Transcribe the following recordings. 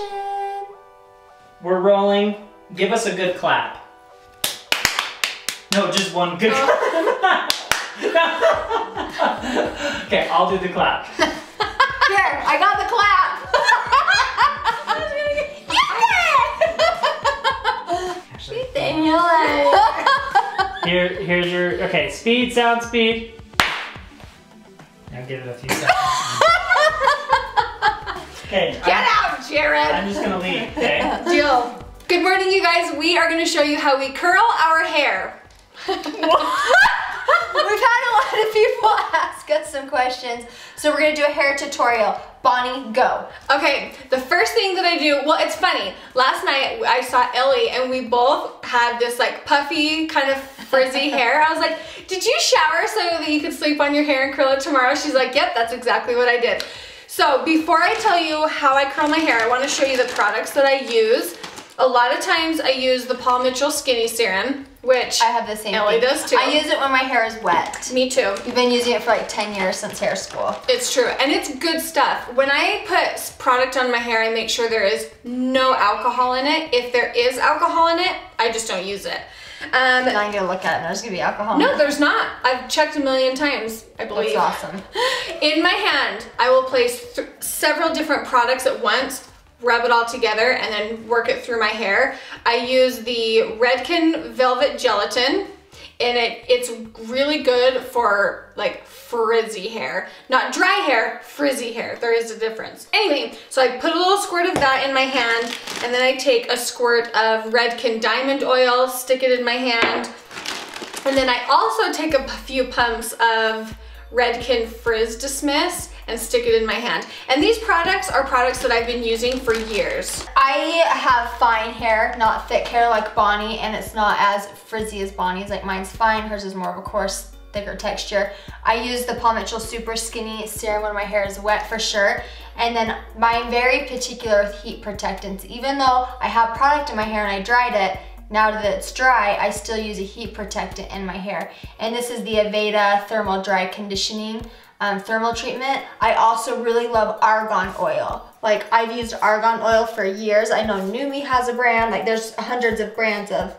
action. We're rolling. Give us a good clap. No, just one good clap. Okay, I'll do the clap. Here, I got the clap. Yeah! Here's your, okay, speed, sound, speed. Now give it a few seconds. Okay. Get out, Jared. I'm just gonna leave, okay? Deal. Good morning, you guys. We are gonna show you how we curl our hair. We've had a lot of people ask us some questions, so we're gonna do a hair tutorial. Bonnie, go. Okay, the first thing that I do, well, it's funny. Last night I saw Ellie and we both had this like puffy kind of frizzy hair. I was like, did you shower so that you could sleep on your hair and curl it tomorrow? She's like, yep, that's exactly what I did. So before I tell you how I curl my hair, I wanna show you the products that I use. A lot of times I use the Paul Mitchell Skinny Serum, which I have the same Ellie thing. Does too. I use it when my hair is wet. Me too. You've been using it for like 10 years since hair school. It's true, and it's good stuff. When I put product on my hair, I make sure there is no alcohol in it. If there is alcohol in it, I just don't use it. Now I'm gonna look at it and there's gonna be alcohol. No, there's not. I've checked a million times, I believe. That's awesome. In my hand, I will place several different products at once, rub it all together, and then work it through my hair. I use the Redken Velvet Gelatin, and it's really good for like frizzy hair. Not dry hair, frizzy hair. There is a difference. Anyway, so I put a little squirt of that in my hand, and then I take a squirt of Redken Diamond Oil, stick it in my hand, and then I also take a few pumps of Redken Frizz Dismiss and stick it in my hand. And these products are products that I've been using for years. I have fine hair, not thick hair like Bonnie, and it's not as frizzy as Bonnie's. Like mine's fine, hers is more of a coarse, thicker texture. I use the Paul Mitchell Super Skinny Serum when my hair is wet for sure. And then I'm very particular with heat protectants. Even though I have product in my hair and I dried it, now that it's dry, I still use a heat protectant in my hair. And this is the Aveda Thermal Dry Conditioning thermal treatment. I also really love argan oil. Like, I've used argan oil for years. I know Numi has a brand. Like, there's hundreds of brands of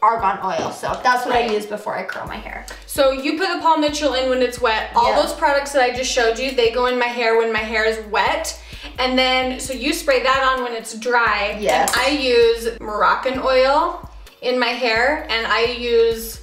argan oil. So that's what I use before I curl my hair. So you put the Paul Mitchell in when it's wet. All those products that I just showed you, they go in my hair when my hair is wet. And then, so you spray that on when it's dry. Yes. And I use Moroccan oil in my hair, and I use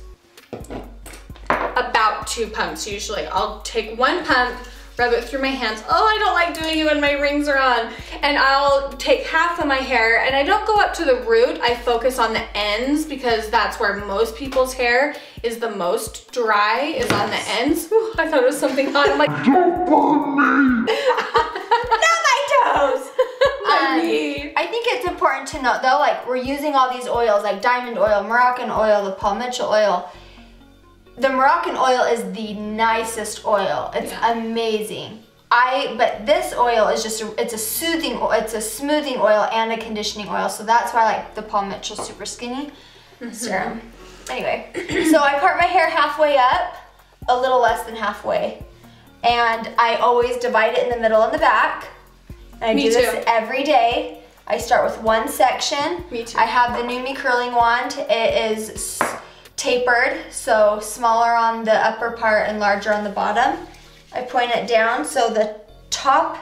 about 2 pumps usually. I'll take 1 pump, rub it through my hands. Oh, I don't like doing it when my rings are on. And I'll take half of my hair, and I don't go up to the root. I focus on the ends because that's where most people's hair is the most dry, is on the ends. Ooh, I thought it was something hot. I'm like, don't burn me. I think it's important to note though, like we're using all these oils like diamond oil, Moroccan oil, the Paul Mitchell oil. The Moroccan oil is the nicest oil. It's amazing. But this oil is just, it's a soothing oil, it's a smoothing oil and a conditioning oil. So that's why I like the Paul Mitchell Super Skinny Serum. Anyway, so I part my hair halfway up, a little less than halfway. And I always divide it in the middle and the back. I do this every day. I start with 1 section. Me too. I have the Numi Curling Wand. It is tapered, so smaller on the upper part and larger on the bottom. I point it down so the top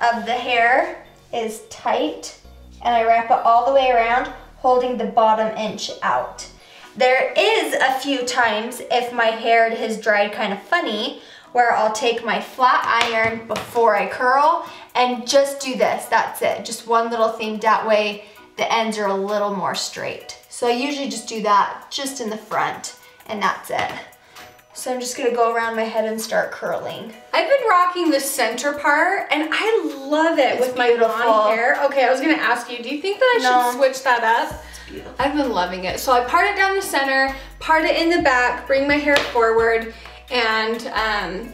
of the hair is tight, and I wrap it all the way around, holding the bottom inch out. There is a few times, if my hair has dried kind of funny, where I'll take my flat iron before I curl and just do this, that's it. Just one little thing, that way the ends are a little more straight. So I usually just do that just in the front and that's it. So I'm just gonna go around my head and start curling. I've been rocking the center part and I love it with my blonde hair. Okay, I was gonna ask you, do you think that I should switch that up? I've been loving it. So I part it down the center, part it in the back, bring my hair forward, and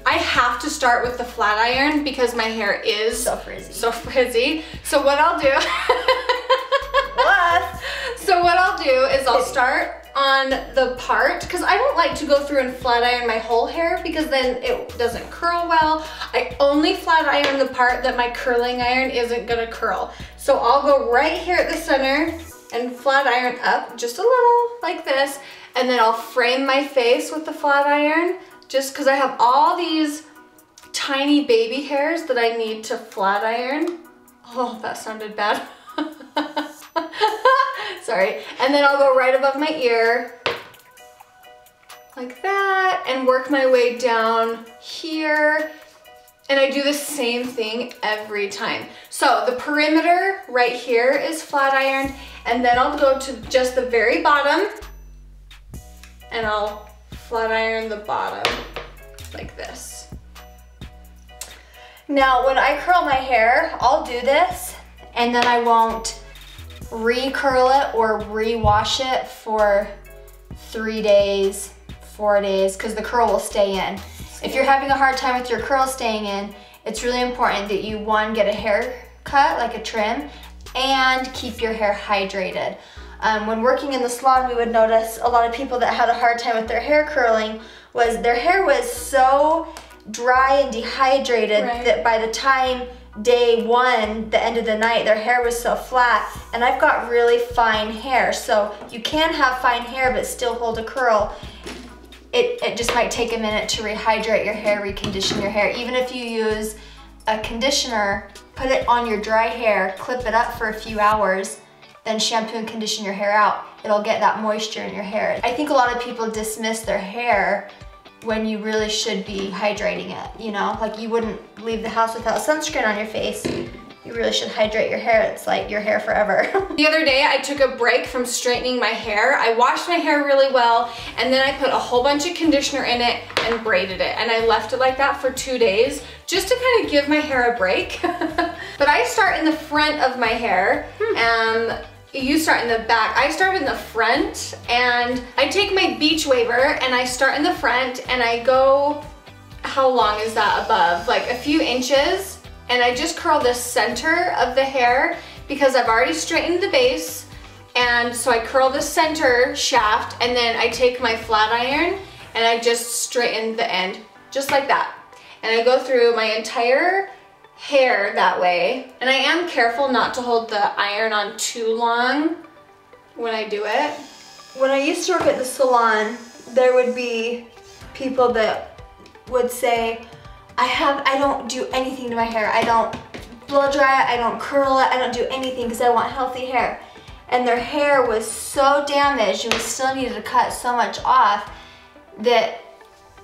I have to start with the flat iron because my hair is so frizzy. So what I'll do is I'll start on the part, because I don't like to go through and flat iron my whole hair because then it doesn't curl well. I only flat iron the part that my curling iron isn't gonna curl. So I'll go right here at the center and flat iron up just a little like this, and then I'll frame my face with the flat iron just because I have all these tiny baby hairs that I need to flat iron. Oh, that sounded bad. Sorry. And then I'll go right above my ear like that and work my way down here. And I do the same thing every time. So the perimeter right here is flat ironed, and then I'll go to just the very bottom and I'll flat iron the bottom like this. Now, when I curl my hair, I'll do this and then I won't recurl it or rewash it for 3 days, 4 days, because the curl will stay in. If you're having a hard time with your curl staying in, it's really important that you, one, get a haircut, like a trim, and keep your hair hydrated. When working in the salon, we would notice a lot of people that had a hard time with their hair curling was their hair was so dry and dehydrated that by the time day one, the end of the night, their hair was so flat. And I've got really fine hair, so you can have fine hair but still hold a curl. It just might take a minute to rehydrate your hair, recondition your hair. Even if you use a conditioner, put it on your dry hair, clip it up for a few hours, then shampoo and condition your hair out. It'll get that moisture in your hair. I think a lot of people dismiss their hair when you really should be hydrating it, you know? Like, you wouldn't leave the house without sunscreen on your face. You really should hydrate your hair. It's like your hair forever. The other day I took a break from straightening my hair. I washed my hair really well, and then I put a whole bunch of conditioner in it and braided it. And I left it like that for 2 days just to kind of give my hair a break. But I start in the front of my hair. You start in the back. I start in the front, and I take my beach waver and I start in the front and I go, how long is that above? Like a few inches. And I just curl the center of the hair because I've already straightened the base, and so I curl the center shaft, and then I take my flat iron and I just straighten the end just like that. And I go through my entire hair that way, and I am careful not to hold the iron on too long when I do it. When I used to work at the salon, there would be people that would say, I don't do anything to my hair. I don't blow dry it, I don't curl it, I don't do anything because I want healthy hair. And their hair was so damaged, and we still needed to cut so much off that,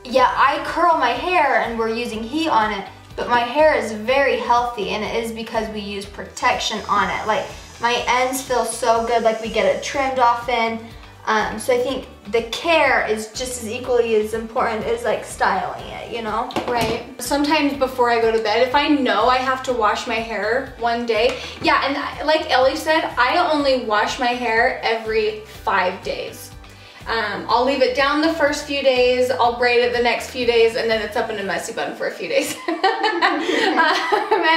yeah, I curl my hair and we're using heat on it, but my hair is very healthy, and it is because we use protection on it. Like, my ends feel so good, like we get it trimmed often. So I think the care is just as equally as important as like styling it, you know? Right. Sometimes before I go to bed, if I know I have to wash my hair one day, yeah, and like Ellie said, I only wash my hair every 5 days. I'll leave it down the first few days, I'll braid it the next few days, and then it's up in a messy bun for a few days. And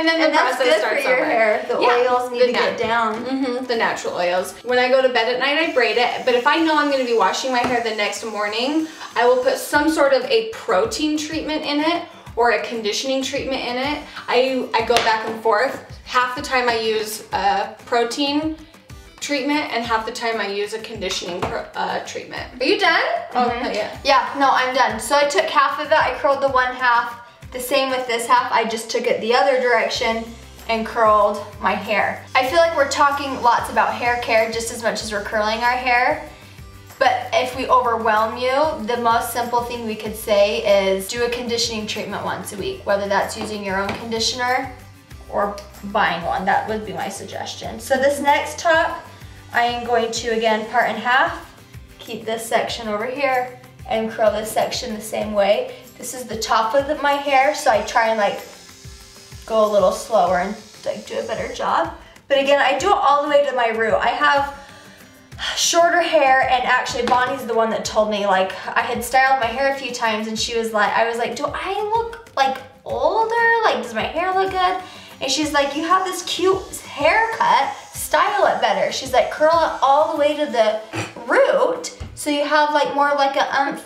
then the process starts over. Hair. The oils need to get down. The natural oils. When I go to bed at night, I braid it, but if I know I'm going to be washing my hair the next morning, I will put some sort of a protein treatment in it or a conditioning treatment in it. I go back and forth. Half the time I use protein treatment, and half the time I use a conditioning treatment. Are you done? Oh, yeah. Yeah, no, I'm done. So I took half of it, I curled the one half. The same with this half, I just took it the other direction and curled my hair. I feel like we're talking lots about hair care just as much as we're curling our hair, but if we overwhelm you, the most simple thing we could say is do a conditioning treatment once a week, whether that's using your own conditioner or buying one. That would be my suggestion. So this next top, I am going to, again, part in half, keep this section over here, and curl this section the same way. This is the top of my hair, so I try and like go a little slower and like do a better job. But again, I do it all the way to my root. I have shorter hair, and actually Bonnie's the one that told me, like, I had styled my hair a few times, and she was like, I was like, do I look like older? Like, does my hair look good? And she's like, you have this cute haircut, style it better. She's like, curl it all the way to the root so you have like more like a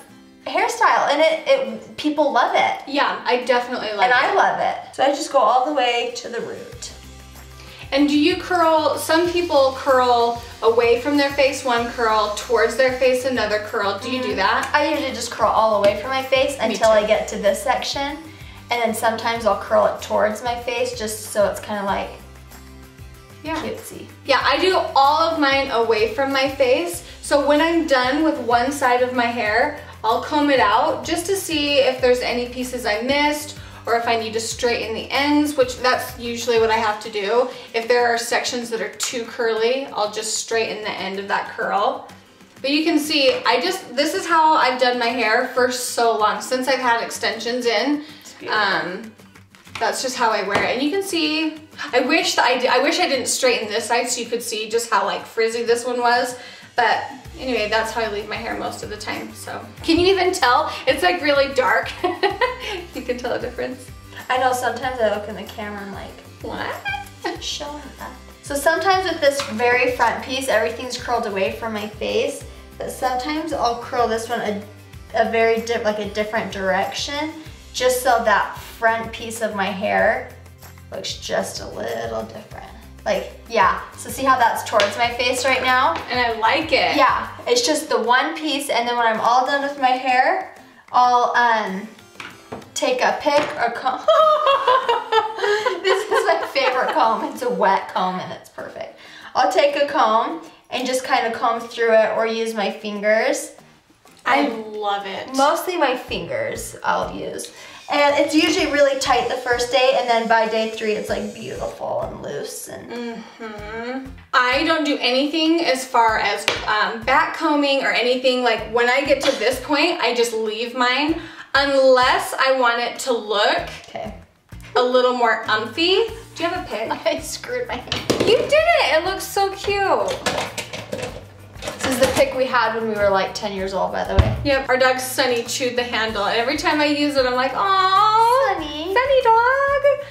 hairstyle, and it people love it. Yeah, I definitely like it. And I love it. So I just go all the way to the root. And do you curl, some people curl away from their face one curl, towards their face another curl. Do you do that? I usually just curl all away from my face until I get to this section. And then sometimes I'll curl it towards my face just so it's kind of like cutesy. Yeah, I do all of mine away from my face. So when I'm done with one side of my hair, I'll comb it out just to see if there's any pieces I missed or if I need to straighten the ends, which that's usually what I have to do. If there are sections that are too curly, I'll just straighten the end of that curl. But you can see, this is how I've done my hair for so long, since I've had extensions in. That's just how I wear it. And you can see, I wish I didn't straighten this side so you could see just how like frizzy this one was. But anyway, that's how I leave my hair most of the time, so. Can you even tell? It's like really dark. You can tell the difference. I know, sometimes I look in the camera and I'm like, what? Showing up. So sometimes with this very front piece, everything's curled away from my face, but sometimes I'll curl this one a different direction, just so that front piece of my hair looks just a little different. Like, yeah, so see how that's towards my face right now? And I like it. Yeah, it's just the one piece, and then when I'm all done with my hair, I'll take a pick or comb. This is my favorite comb. It's a wet comb and it's perfect. I'll take a comb and just kind of comb through it or use my fingers. I love it. Mostly my fingers I'll use. And it's usually really tight the first day, and then by day 3 it's like beautiful and loose. And I don't do anything as far as back combing or anything. Like when I get to this point, I just leave mine unless I want it to look a little more umphy. Do you have a pin? I screwed my hand. You did it! It looks so cute. This is the pick we had when we were like 10 years old, by the way. Yep, our dog Sunny chewed the handle, and every time I use it, I'm like, aww, Sunny dog.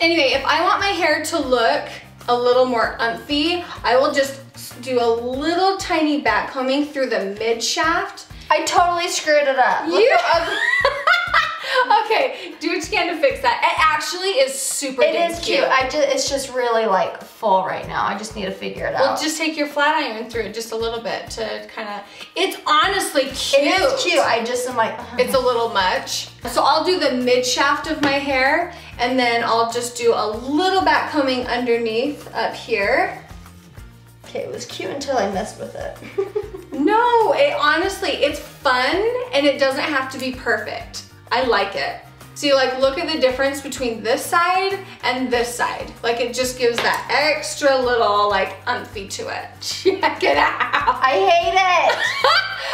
Anyway, if I want my hair to look a little more umphy, I will just do a little tiny back combing through the mid shaft. I totally screwed it up. Okay, do what you can to fix that. It actually is super cute. It is cute. It's just really like full right now. I just need to figure it out. Well, just take your flat iron through it just a little bit to kind of, it's honestly cute. It is cute. I just am like, it's a little much. So I'll do the mid shaft of my hair, and then I'll just do a little back combing underneath up here. Okay, it was cute until I messed with it. No, it honestly, it's fun and it doesn't have to be perfect. I like it. So you like look at the difference between this side and this side. Like it just gives that extra little like umphy to it. Check it out. I hate it.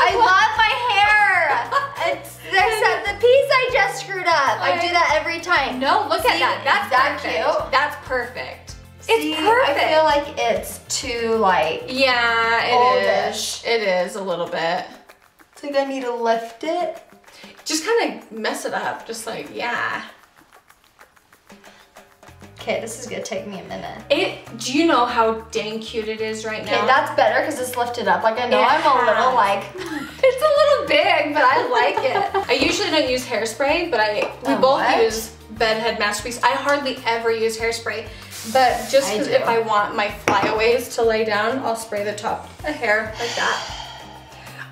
I love my hair. It's the piece I just screwed up. I do that every time. No, look at that. That's cute. That's perfect. It's perfect. I feel like it's too like oldish. It is a little bit. It's like I need to lift it. Just kind of mess it up, just like, yeah. Okay, this is gonna take me a minute. Do you know how dang cute it is right now? Okay, that's better because it's lifted up. Like I know I'm a little like, it's a little big, but I like it. I usually don't use hairspray, but we both use Bedhead Masterpiece. I hardly ever use hairspray, but just if I want my flyaways to lay down, I'll spray the top of hair like that.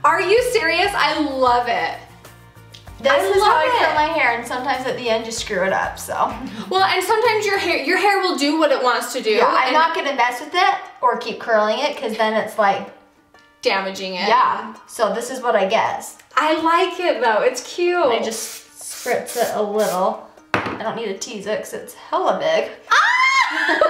Are you serious? I love it. This is how I curl my hair, and sometimes at the end you screw it up, so. Well, and sometimes your hair will do what it wants to do. Yeah, I'm not gonna mess with it or keep curling it, because then it's like damaging it. Yeah, so this is what I guess. I like it though, it's cute. And I just spritz it a little. I don't need to tease it because it's hella big. Ah!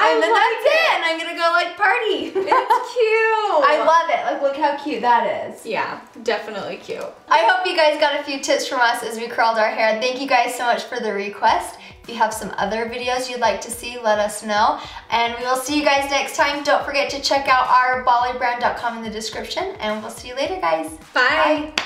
And then that's it, and I'm gonna go like party. It's cute. I love it. Like, look how cute that is. Yeah, definitely cute. I hope you guys got a few tips from us as we curled our hair. Thank you guys so much for the request. If you have some other videos you'd like to see, let us know. And we will see you guys next time. Don't forget to check out our bolliebrand.com in the description, and we'll see you later, guys. Bye. Bye.